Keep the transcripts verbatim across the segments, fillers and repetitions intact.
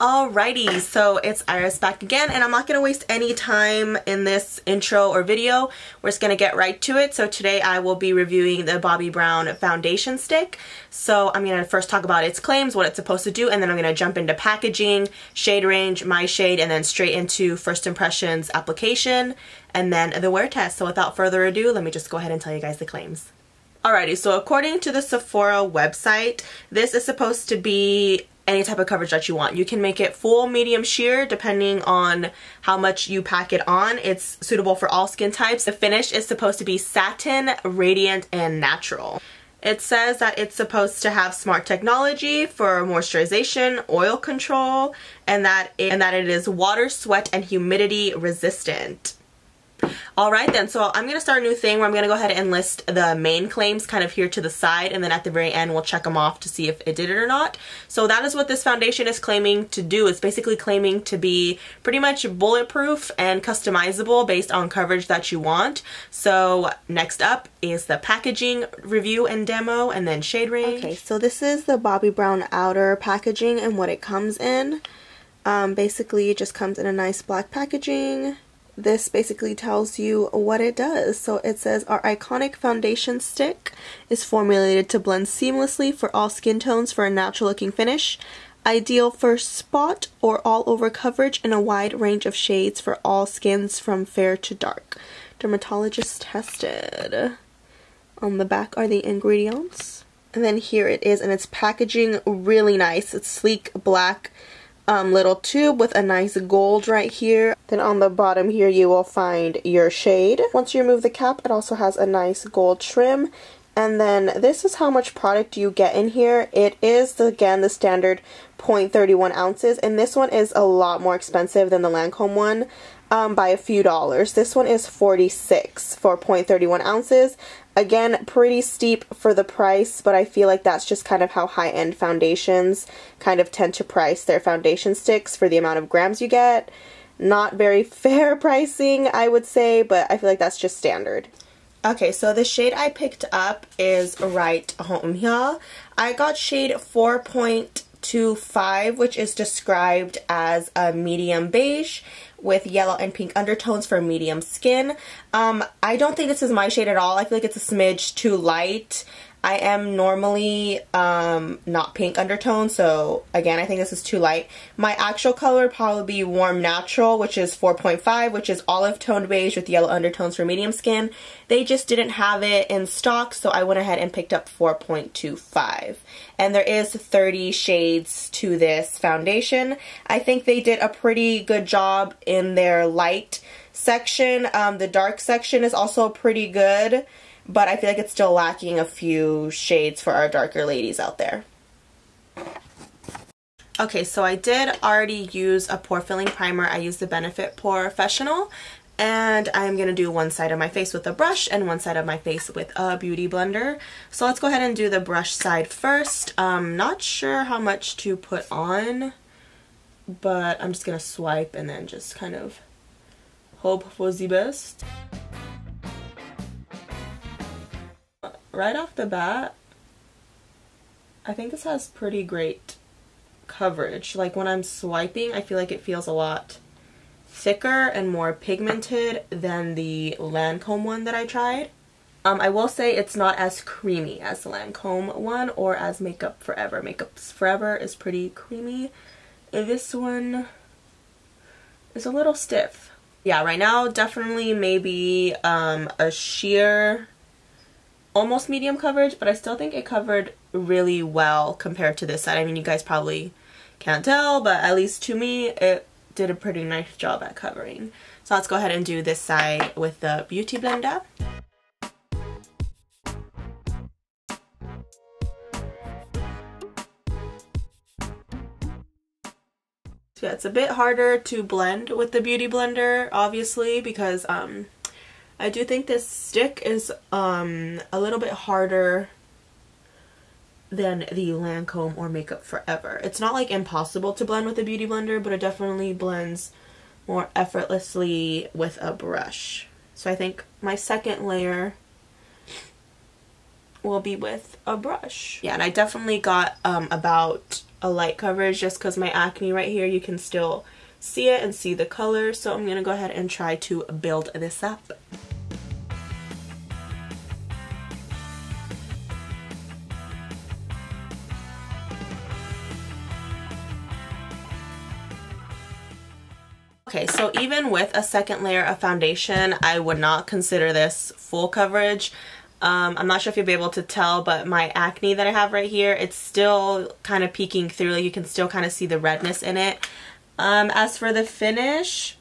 Alrighty, so it's Iris back again, and I'm not going to waste any time in this intro or video. We're just going to get right to it. So today I will be reviewing the Bobbi Brown foundation stick. So I'm going to first talk about its claims, what it's supposed to do, and then I'm going to jump into packaging, shade range, my shade, and then straight into first impressions, application, and then the wear test. So without further ado, let me just go ahead and tell you guys the claims. Alrighty, so according to the Sephora website, this is supposed to be any type of coverage that you want. You can make it full, medium, sheer depending on how much you pack it on. It's suitable for all skin types. The finish is supposed to be satin, radiant, and natural. It says that it's supposed to have smart technology for moisturization, oil control, and that it, and that it is water, sweat, and humidity resistant. Alright then, so I'm going to start a new thing where I'm going to go ahead and list the main claims kind of here to the side, and then at the very end we'll check them off to see if it did it or not. So that is what this foundation is claiming to do. It's basically claiming to be pretty much bulletproof and customizable based on coverage that you want. So next up is the packaging review and demo, and then shade range. Okay, so this is the Bobbi Brown outer packaging and what it comes in. Um, basically it just comes in a nice black packaging. This basically tells you what it does. So it says, our iconic foundation stick is formulated to blend seamlessly for all skin tones for a natural looking finish. Ideal for spot or all over coverage in a wide range of shades for all skins from fair to dark. Dermatologist tested. On the back are the ingredients. And then here it is, and it's packaging really nice. It's sleek black. Um, little tube with a nice gold right here. Then on the bottom here you will find your shade. Once you remove the cap, it also has a nice gold trim. And then this is how much product you get in here. It is, again, the standard zero point three one ounces, and this one is a lot more expensive than the Lancôme one um, by a few dollars. This one is forty-six for zero point three one ounces. Again, pretty steep for the price, but I feel like that's just kind of how high-end foundations kind of tend to price their foundation sticks for the amount of grams you get. Not very fair pricing, I would say, but I feel like that's just standard. Okay, so the shade I picked up is right home here. I got shade four point two five, which is described as a medium beige with yellow and pink undertones for medium skin. Um, I don't think this is my shade at all. I feel like it's a smidge too light. I am normally um, not pink undertone, so again, I think this is too light. My actual color would probably be Warm Natural, which is four point five, which is olive toned beige with yellow undertones for medium skin. They just didn't have it in stock, so I went ahead and picked up four point two five. And there is thirty shades to this foundation. I think they did a pretty good job in their light section. Um, the dark section is also pretty good, but I feel like it's still lacking a few shades for our darker ladies out there. Okay, so I did already use a pore filling primer. I used the Benefit Porefessional, and I'm going to do one side of my face with a brush and one side of my face with a beauty blender. So let's go ahead and do the brush side first. Um, not sure how much to put on, but I'm just going to swipe and then just kind of hope for the best. Right off the bat, I think this has pretty great coverage. Like when I'm swiping, I feel like it feels a lot thicker and more pigmented than the Lancôme one that I tried. Um, I will say it's not as creamy as the Lancôme one or as Makeup Forever. Makeup Forever is pretty creamy. This one is a little stiff. Yeah, right now definitely maybe um, a sheer, almost medium coverage, but I still think it covered really well compared to this side. I mean, you guys probably can't tell, but at least to me, it did a pretty nice job at covering. So let's go ahead and do this side with the beauty blender. So yeah, it's a bit harder to blend with the beauty blender, obviously, because um, I do think this stick is um, a little bit harder than the Lancôme or Makeup Forever. It's not like impossible to blend with a beauty blender, but it definitely blends more effortlessly with a brush. So I think my second layer will be with a brush. Yeah, and I definitely got um, about a light coverage just because my acne right here, you can still see it and see the color. So I'm going to go ahead and try to build this up. Okay, so even with a second layer of foundation, I would not consider this full coverage. Um, I'm not sure if you'll be able to tell, but my acne that I have right here, it's still kind of peeking through. Like, you can still kind of see the redness in it. Um, as for the finish,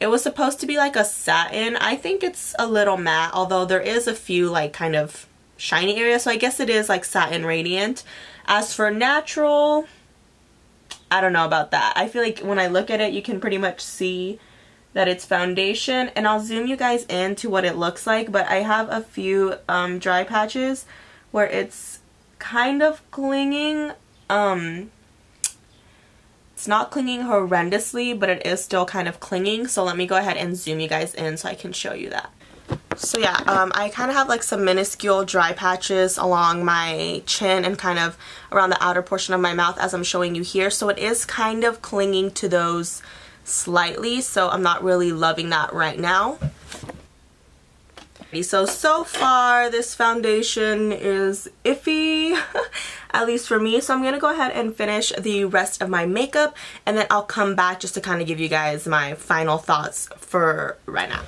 it was supposed to be like a satin. I think it's a little matte, although there is a few like kind of shiny areas. So I guess it is like satin radiant. As for natural, I don't know about that. I feel like when I look at it, you can pretty much see that it's foundation, and I'll zoom you guys in to what it looks like, but I have a few um, dry patches where it's kind of clinging. Um, it's not clinging horrendously, but it is still kind of clinging, so let me go ahead and zoom you guys in so I can show you that. So yeah, um, I kind of have like some minuscule dry patches along my chin and kind of around the outer portion of my mouth as I'm showing you here, so it is kind of clinging to those slightly, so I'm not really loving that right now. So, so far this foundation is iffy, at least for me, so I'm going to go ahead and finish the rest of my makeup, and then I'll come back just to kind of give you guys my final thoughts for right now.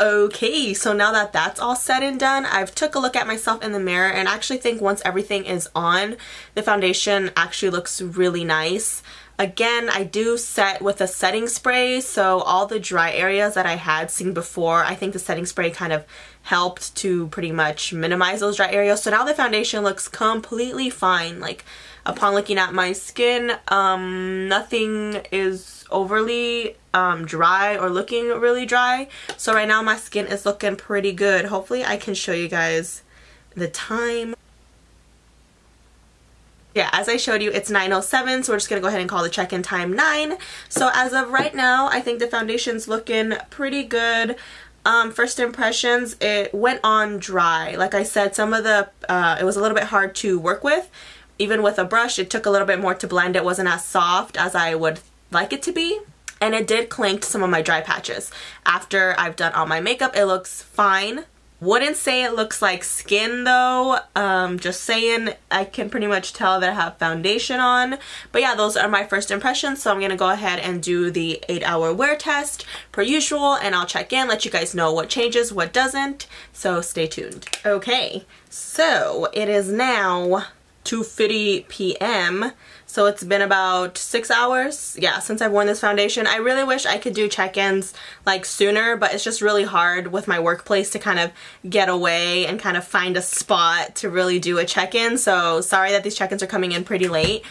Okay, so now that that's all said and done, I've took a look at myself in the mirror, and I actually think once everything is on, the foundation actually looks really nice. Again, I do set with a setting spray, so all the dry areas that I had seen before, I think the setting spray kind of helped to pretty much minimize those dry areas. So now the foundation looks completely fine. Like, upon looking at my skin, um, nothing is overly um, dry or looking really dry. So right now my skin is looking pretty good. Hopefully I can show you guys the time. Yeah, as I showed you, it's nine oh seven, so we're just going to go ahead and call the check-in time nine. So as of right now, I think the foundation's looking pretty good. Um, first impressions, it went on dry. Like I said, some of the, uh, it was a little bit hard to work with. Even with a brush, it took a little bit more to blend. It wasn't as soft as I would like it to be. And it did cling to some of my dry patches. After I've done all my makeup, it looks fine. Wouldn't say it looks like skin though, um, just saying I can pretty much tell that I have foundation on. But yeah, those are my first impressions, so I'm going to go ahead and do the eight hour wear test per usual, and I'll check in, let you guys know what changes, what doesn't, so stay tuned. Okay, so it is now two fifty p m, so it's been about six hours, yeah, since I've worn this foundation. I really wish I could do check-ins like sooner, but it's just really hard with my workplace to kind of get away and kind of find a spot to really do a check-in, so sorry that these check-ins are coming in pretty late.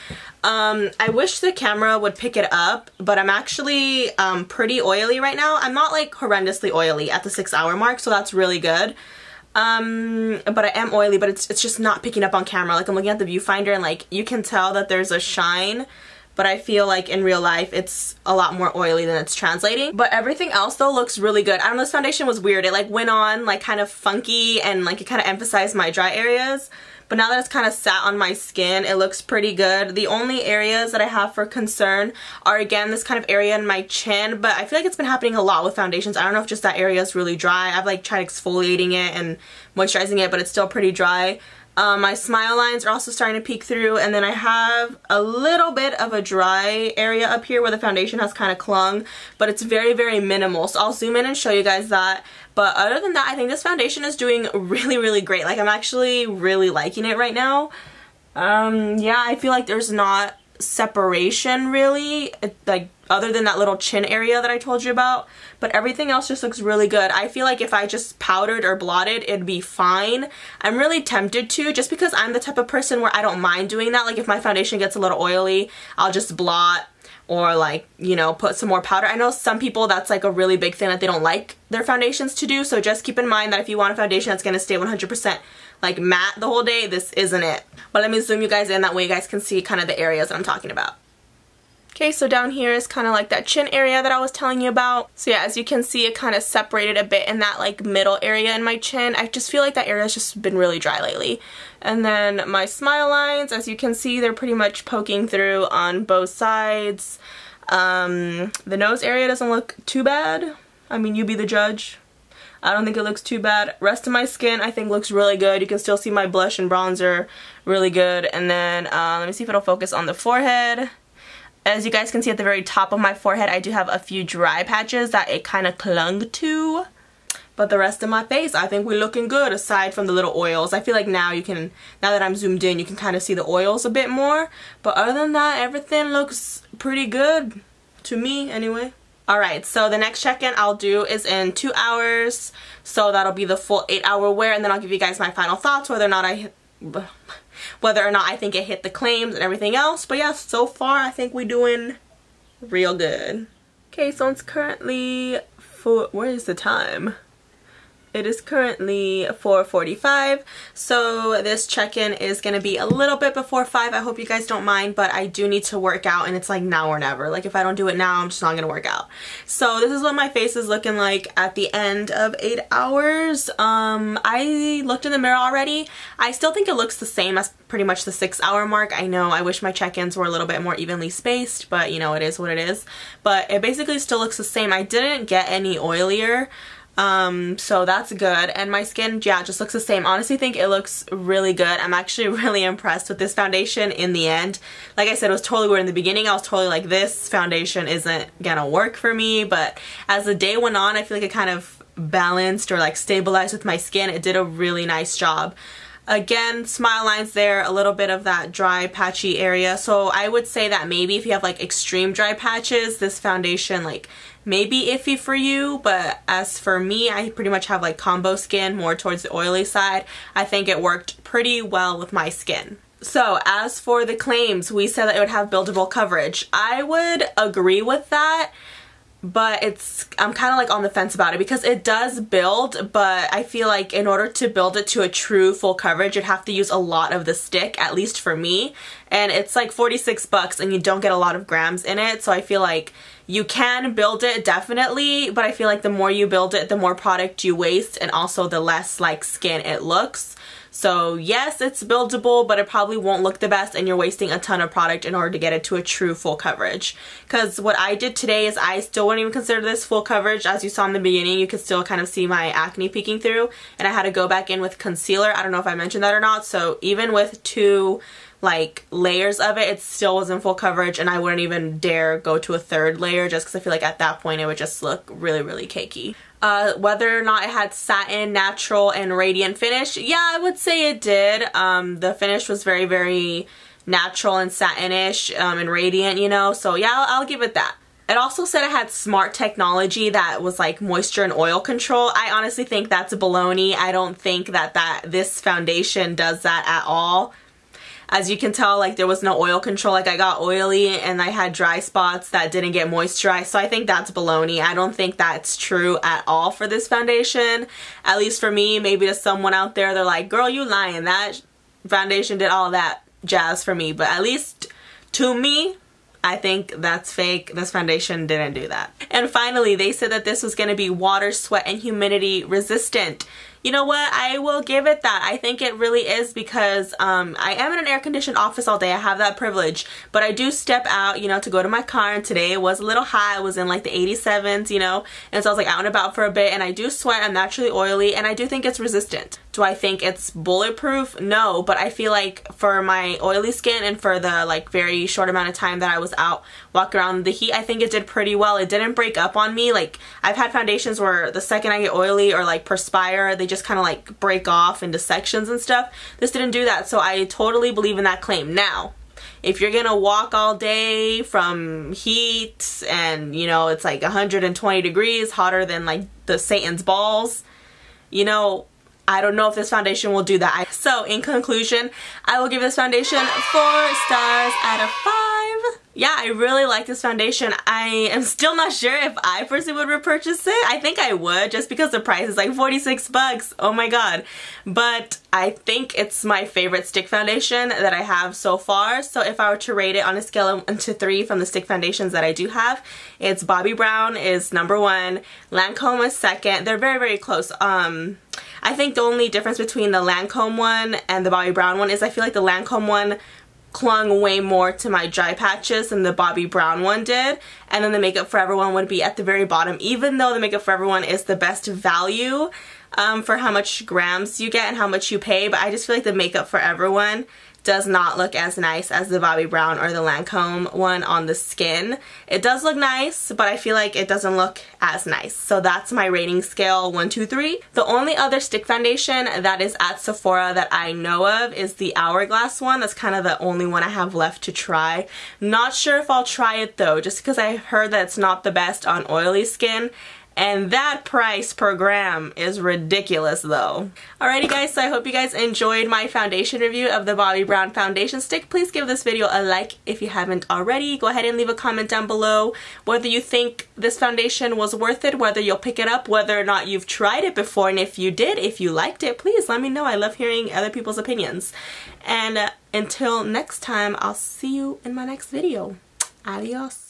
Um, I wish the camera would pick it up, but I'm actually um, pretty oily right now. I'm not like horrendously oily at the six hour mark, so that's really good. Um, but I am oily, but it's, it's just not picking up on camera. Like, I'm looking at the viewfinder and like you can tell that there's a shine, but I feel like in real life it's a lot more oily than it's translating. But everything else though looks really good. I don't know, this foundation was weird. It like went on like kind of funky and like it kind of emphasized my dry areas. But now that it's kind of sat on my skin, it looks pretty good. The only areas that I have for concern are, again, this kind of area in my chin. But I feel like it's been happening a lot with foundations. I don't know if just that area is really dry. I've, like, tried exfoliating it and moisturizing it, but it's still pretty dry. Um, my smile lines are also starting to peek through. And then I have a little bit of a dry area up here where the foundation has kind of clung. But it's very, very minimal. So I'll zoom in and show you guys that. But other than that, I think this foundation is doing really, really great. Like, I'm actually really liking it right now. Um, yeah, I feel like there's not separation, really, like, other than that little chin area that I told you about. But everything else just looks really good. I feel like if I just powdered or blotted, it'd be fine. I'm really tempted to, just because I'm the type of person where I don't mind doing that. Like, if my foundation gets a little oily, I'll just blot. Or like, you know, put some more powder. I know some people, that's like a really big thing that they don't like their foundations to do. So just keep in mind that if you want a foundation that's going to stay one hundred percent like matte the whole day, this isn't it. But let me zoom you guys in, that way you guys can see kind of the areas that I'm talking about. Okay, so down here is kind of like that chin area that I was telling you about. So yeah, as you can see, it kind of separated a bit in that like middle area in my chin. I just feel like that area has just been really dry lately. And then my smile lines, as you can see, they're pretty much poking through on both sides. Um, the nose area doesn't look too bad. I mean, you be the judge. I don't think it looks too bad. Rest of my skin I think looks really good. You can still see my blush and bronzer really good. And then uh, let me see if it'll focus on the forehead. As you guys can see at the very top of my forehead, I do have a few dry patches that it kind of clung to. But the rest of my face, I think we're looking good aside from the little oils. I feel like now you can, now that I'm zoomed in, you can kind of see the oils a bit more. But other than that, everything looks pretty good to me anyway. Alright, so the next check-in I'll do is in two hours, so that'll be the full eight-hour wear, and then I'll give you guys my final thoughts, whether or not I, whether or not I think it hit the claims and everything else. But yeah, so far I think we're doing real good. Okay, so it's currently for where is the time? It is currently four forty-five, so this check-in is going to be a little bit before five. I hope you guys don't mind, but I do need to work out, and it's like now or never. Like if I don't do it now, I'm just not going to work out. So this is what my face is looking like at the end of eight hours. Um, I looked in the mirror already. I still think it looks the same as pretty much the six hour mark. I know I wish my check-ins were a little bit more evenly spaced, but you know, it is what it is. But it basically still looks the same. I didn't get any oilier. Um, so that's good, and my skin, yeah, just looks the same. Honestly think it looks really good. I'm actually really impressed with this foundation in the end. Like I said, it was totally weird in the beginning. I was totally like, this foundation isn't gonna work for me, but as the day went on, I feel like it kind of balanced or like stabilized with my skin. It did a really nice job. Again, smile lines there, a little bit of that dry patchy area. So I would say that maybe if you have like extreme dry patches, this foundation like may be iffy for you. But as for me, I pretty much have like combo skin, more towards the oily side. I think it worked pretty well with my skin. So as for the claims, we said that it would have buildable coverage. I would agree with that. But it's, I'm kind of like on the fence about it because it does build, but I feel like in order to build it to a true full coverage, you'd have to use a lot of the stick, at least for me. And it's like forty-six bucks and you don't get a lot of grams in it. So I feel like you can build it definitely, but I feel like the more you build it, the more product you waste and also the less like skin it looks. So yes, it's buildable, but it probably won't look the best and you're wasting a ton of product in order to get it to a true full coverage. Because what I did today is I still wouldn't even consider this full coverage. As you saw in the beginning, you could still kind of see my acne peeking through, and I had to go back in with concealer. I don't know if I mentioned that or not. So even with two like layers of it, it still wasn't full coverage, and I wouldn't even dare go to a third layer just because I feel like at that point it would just look really, really cakey. Uh, whether or not it had satin, natural, and radiant finish, yeah, I would say it did. Um, the finish was very, very natural and satinish um, and radiant, you know, so yeah, I'll, I'll give it that. It also said it had smart technology that was like moisture and oil control. I honestly think that's baloney. I don't think that, that this foundation does that at all. As you can tell, like there was no oil control. Like I got oily and I had dry spots that didn't get moisturized. So I think that's baloney. I don't think that's true at all for this foundation. At least for me. Maybe to someone out there, they're like, girl, you lying. That foundation did all that jazz for me. But at least to me, I think that's fake. This foundation didn't do that. And finally, they said that this was going to be water, sweat, and humidity resistant. You know what? I will give it that. I think it really is because um, I am in an air-conditioned office all day. I have that privilege. But I do step out, you know, to go to my car. And today it was a little hot. It was in like the eighty-sevens, you know. And so I was like out and about for a bit. And I do sweat. I'm naturally oily. And I do think it's resistant. Do I think it's bulletproof? No. But I feel like for my oily skin and for the like very short amount of time that I was out walking around the heat, I think it did pretty well. It didn't break up on me. Like I've had foundations where the second I get oily or like perspire, they just kind of like break off into sections and stuff. This didn't do that, so I totally believe in that claim. Now, if you're gonna walk all day from heat and you know it's like one hundred twenty degrees, hotter than like the Satan's balls, you know, I don't know if this foundation will do that. So in conclusion, I will give this foundation four stars out of five. yeah, I really like this foundation. I am still not sure if I personally would repurchase it. I think I would, just because the price is like forty-six bucks. Oh my god. But I think it's my favorite stick foundation that I have so far. So if I were to rate it on a scale of one to three from the stick foundations that I do have, it's Bobbi Brown is number one, Lancôme is second. They're very, very close. Um, I think the only difference between the Lancôme one and the Bobbi Brown one is I feel like the Lancôme one clung way more to my dry patches than the Bobbi Brown one did, and then the Makeup Forever one would be at the very bottom, even though the Makeup Forever one is the best value um, for how much grams you get and how much you pay. But I just feel like the Makeup Forever one does not look as nice as the Bobbi Brown or the Lancôme one on the skin. It does look nice, but I feel like it doesn't look as nice. So that's my rating scale, one, two, three. The only other stick foundation that is at Sephora that I know of is the Hourglass one. That's kind of the only one I have left to try. Not sure if I'll try it though, just because I heard that it's not the best on oily skin. And that price per gram is ridiculous though. Alrighty guys, so I hope you guys enjoyed my foundation review of the Bobbi Brown foundation stick. Please give this video a like if you haven't already. Go ahead and leave a comment down below whether you think this foundation was worth it, whether you'll pick it up, whether or not you've tried it before. And if you did, if you liked it, please let me know. I love hearing other people's opinions. And uh, until next time, I'll see you in my next video. Adios.